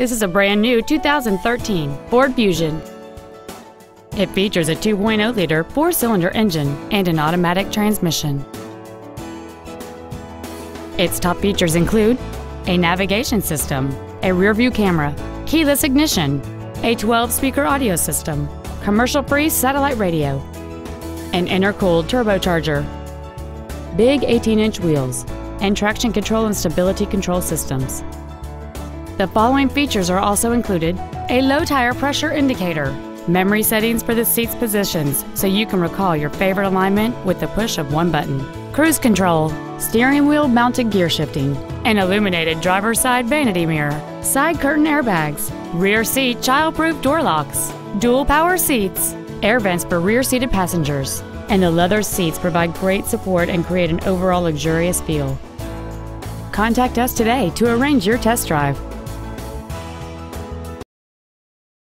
This is a brand new 2013 Ford Fusion. It features a 2.0-liter 4-cylinder engine and an automatic transmission. Its top features include a navigation system, a rear-view camera, keyless ignition, a 12-speaker audio system, commercial-free satellite radio, an intercooled turbocharger, big 18-inch wheels, and traction control and stability control systems. The following features are also included: a low tire pressure indicator, memory settings for the seat's positions so you can recall your favorite alignment with the push of one button, cruise control, steering wheel mounted gear shifting, an illuminated driver's side vanity mirror, side curtain airbags, rear seat child-proof door locks, dual power seats, air vents for rear-seated passengers, and the leather seats provide great support and create an overall luxurious feel. Contact us today to arrange your test drive.